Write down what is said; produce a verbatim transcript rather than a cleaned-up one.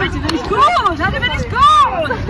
Bitte bin ich gut, heute bin ich gut.